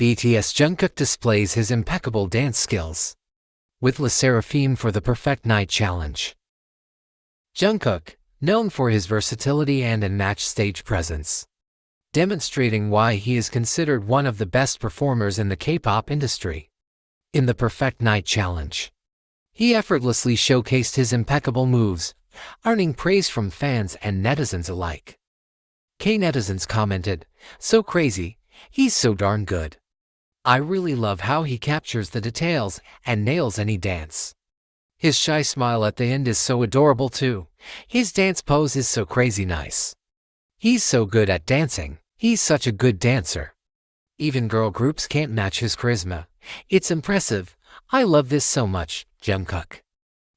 BTS Jungkook displays his impeccable dance skills with LE SSERAFIM for the Perfect Night Challenge. Jungkook, known for his versatility and unmatched stage presence, demonstrating why he is considered one of the best performers in the K-pop industry. In the Perfect Night Challenge, he effortlessly showcased his impeccable moves, earning praise from fans and netizens alike. K-netizens commented, "So crazy, he's so darn good. I really love how he captures the details and nails any dance. His shy smile at the end is so adorable too. His dance pose is so crazy nice. He's so good at dancing. He's such a good dancer. Even girl groups can't match his charisma. It's impressive. I love this so much, Jungkook.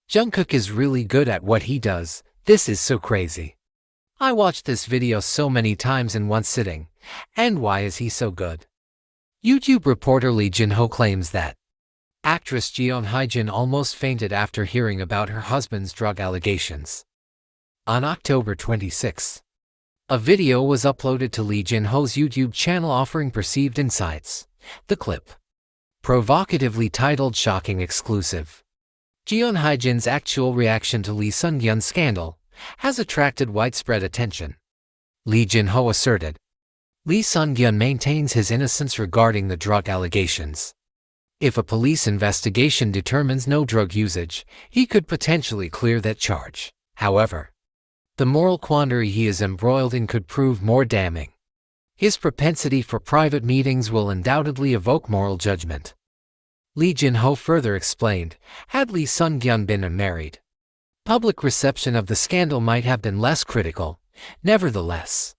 Jungkook is really good at what he does. This is so crazy. I watched this video so many times in one sitting. And why is he so good?" YouTube reporter Lee Jin-ho claims that actress Jeon Hye-jin almost fainted after hearing about her husband's drug allegations. On October 26, a video was uploaded to Lee Jin-ho's YouTube channel offering perceived insights. The clip, provocatively titled "Shocking Exclusive: Jeon Hye-jin's Actual Reaction to Lee Sun-gyun Scandal," has attracted widespread attention. Lee Jin-ho asserted, "Lee Sun-gyun maintains his innocence regarding the drug allegations. If a police investigation determines no drug usage, he could potentially clear that charge. However, the moral quandary he is embroiled in could prove more damning. His propensity for private meetings will undoubtedly evoke moral judgment." Lee Jin-ho further explained, "Had Lee Sun-gyun been unmarried, public reception of the scandal might have been less critical. Nevertheless,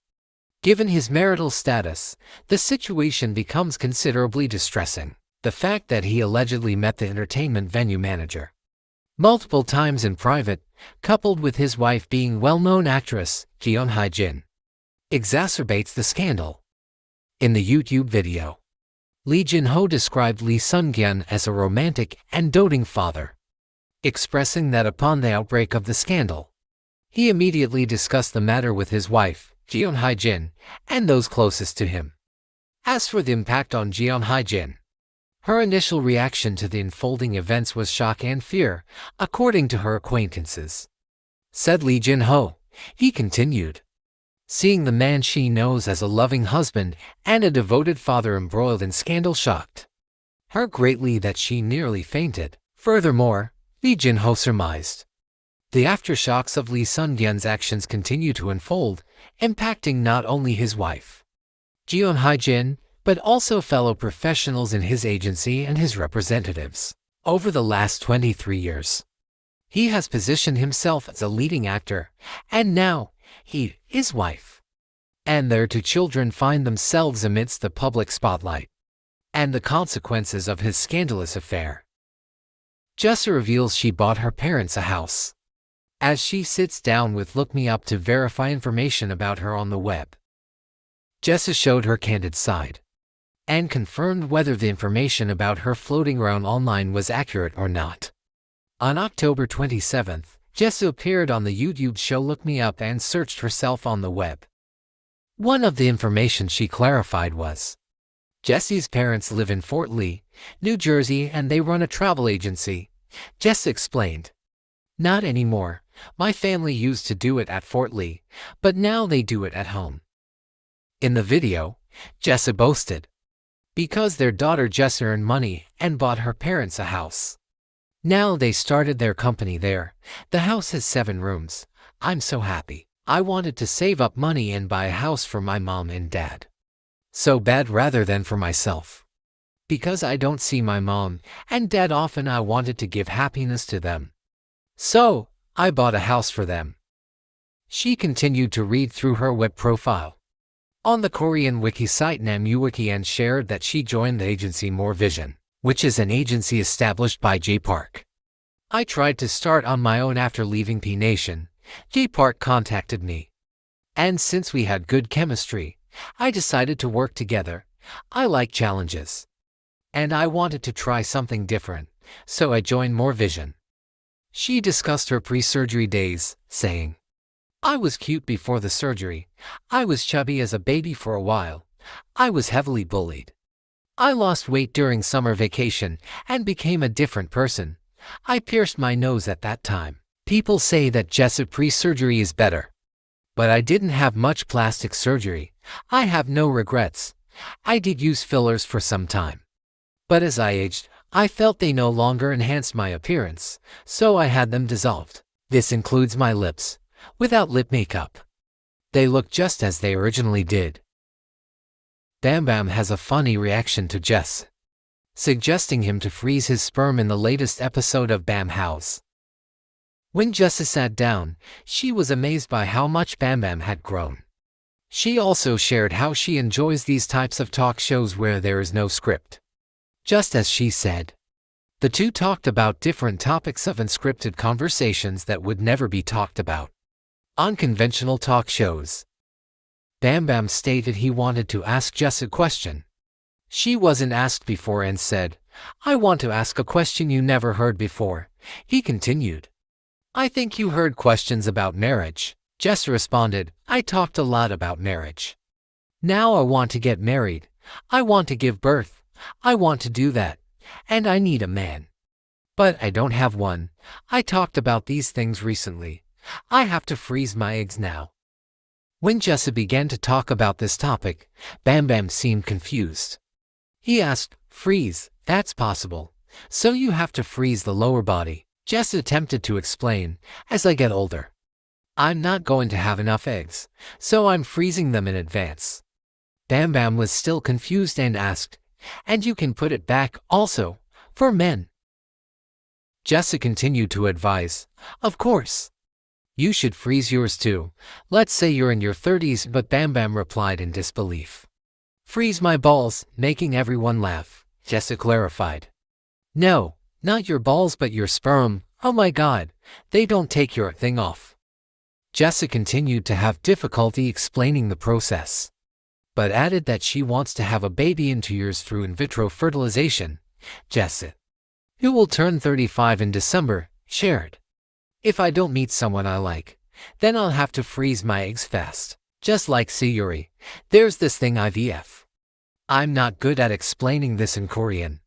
given his marital status, the situation becomes considerably distressing. The fact that he allegedly met the entertainment venue manager multiple times in private, coupled with his wife being well-known actress Jeon Hye-jin, exacerbates the scandal." In the YouTube video, Lee Jin-ho described Lee Sun-gyun as a romantic and doting father, expressing that upon the outbreak of the scandal, he immediately discussed the matter with his wife, Jeon Hye-jin, and those closest to him. As for the impact on Jeon Hye-jin, her initial reaction to the unfolding events was shock and fear, according to her acquaintances, said Lee Jin-ho. He continued, "Seeing the man she knows as a loving husband and a devoted father embroiled in scandal shocked her greatly that she nearly fainted." Furthermore, Lee Jin-ho surmised, the aftershocks of Lee Sun-gyun's actions continue to unfold, impacting not only his wife, Jeon Hye-jin, but also fellow professionals in his agency and his representatives. Over the last 23 years, he has positioned himself as a leading actor, and now he, his wife, and their 2 children find themselves amidst the public spotlight and the consequences of his scandalous affair. Jessi reveals she bought her parents a house as she sits down with Look Me Up to verify information about her on the web. Jessi showed her candid side and confirmed whether the information about her floating around online was accurate or not. On October 27th, Jessi appeared on the YouTube show Look Me Up and searched herself on the web. One of the information she clarified was, Jessi's parents live in Fort Lee, New Jersey, and they run a travel agency. Jessi explained, "Not anymore. My family used to do it at Fort Lee, but now they do it at home." In the video, Jessi boasted, because their daughter Jessi earned money and bought her parents a house, now they started their company there. The house has 7 rooms. I'm so happy. I wanted to save up money and buy a house for my mom and dad so bad rather than for myself. Because I don't see my mom and dad often, I wanted to give happiness to them. So, I bought a house for them." She continued to read through her web profile on the Korean wiki site NamuWiki and shared that she joined the agency More Vision, which is an agency established by Jay Park. "I tried to start on my own after leaving P Nation. Jay Park contacted me, and since we had good chemistry, I decided to work together. I like challenges, and I wanted to try something different, so I joined More Vision." She discussed her pre-surgery days, saying, "I was cute before the surgery. I was chubby as a baby for a while. I was heavily bullied. I lost weight during summer vacation and became a different person. I pierced my nose at that time. People say that Jessi pre-surgery is better. But I didn't have much plastic surgery. I have no regrets. I did use fillers for some time. But as I aged, I felt they no longer enhanced my appearance, so I had them dissolved. This includes my lips, without lip makeup. They look just as they originally did. BamBam has a funny reaction to Jess, suggesting him to freeze his sperm in the latest episode of Bam House. When Jessi sat down, she was amazed by how much BamBam had grown. She also shared how she enjoys these types of talk shows where there is no script. Just as she said, the two talked about different topics of unscripted conversations that would never be talked about on conventional talk shows. BamBam stated he wanted to ask Jess a question she wasn't asked before and said, "I want to ask a question you never heard before." He continued, "I think you heard questions about marriage." Jess responded, "I talked a lot about marriage. Now I want to get married. I want to give birth. I want to do that. And I need a man. But I don't have one. I talked about these things recently. I have to freeze my eggs now." When Jessi began to talk about this topic, BamBam seemed confused. He asked, "Freeze, that's possible. So you have to freeze the lower body." Jessi attempted to explain, "As I get older, I'm not going to have enough eggs, so I'm freezing them in advance." BamBam was still confused and asked, "And you can put it back also, for men?" Jessi continued to advise, "Of course. You should freeze yours too. Let's say you're in your 30s, but BamBam replied in disbelief. "Freeze my balls," making everyone laugh. Jessi clarified, "No, not your balls but your sperm. Oh my god, they don't take your thing off." Jessi continued to have difficulty explaining the process, but added that she wants to have a baby in 2 years through in vitro fertilization. Jessi, who will turn 35 in December, shared, "If I don't meet someone I like, then I'll have to freeze my eggs fast. Just like Sayuri, there's this thing IVF. I'm not good at explaining this in Korean.